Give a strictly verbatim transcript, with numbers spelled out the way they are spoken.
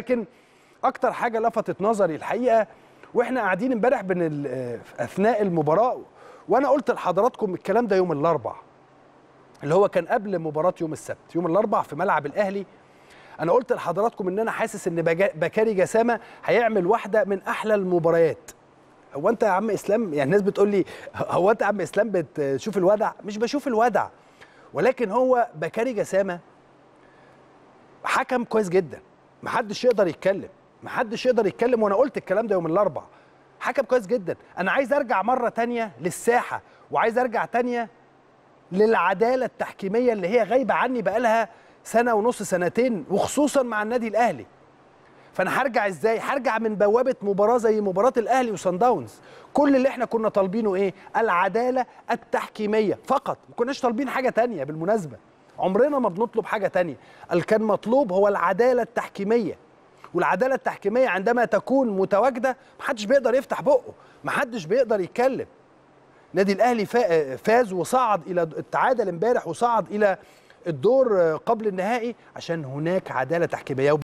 لكن اكتر حاجه لفتت نظري الحقيقه واحنا قاعدين امبارح اثناء المباراه، وانا قلت لحضراتكم الكلام ده يوم الاربع اللي هو كان قبل مباراه يوم السبت، يوم الاربع في ملعب الاهلي انا قلت لحضراتكم ان انا حاسس ان بكاري جسامة هيعمل واحده من احلى المباريات. هو انت يا عم اسلام، يعني الناس بتقول لي هو انت يا عم اسلام بتشوف الودع؟ مش بشوف الودع، ولكن هو بكاري جسامة حكم كويس جدا، محدش يقدر يتكلم، محدش يقدر يتكلم، وانا قلت الكلام ده يوم الاربع. حكم كويس جدا. انا عايز ارجع مره تانية للساحه، وعايز ارجع تانية للعداله التحكيميه اللي هي غايبه عني بقالها سنه ونص سنتين، وخصوصا مع النادي الاهلي. فانا هرجع ازاي؟ هرجع من بوابه مباراه زي مباراه الاهلي وصن داونز. كل اللي احنا كنا طالبينه ايه؟ العداله التحكيميه فقط، ما كناش طالبين حاجه تانية بالمناسبه، عمرنا ما بنطلب حاجه تانية. اللي كان مطلوب هو العداله التحكيميه، والعداله التحكيميه عندما تكون متواجده محدش بيقدر يفتح بقه، محدش بيقدر يتكلم. نادي الاهلي فاز وصعد الى التعادل امبارح، وصعد الى الدور قبل النهائي عشان هناك عداله تحكيميه.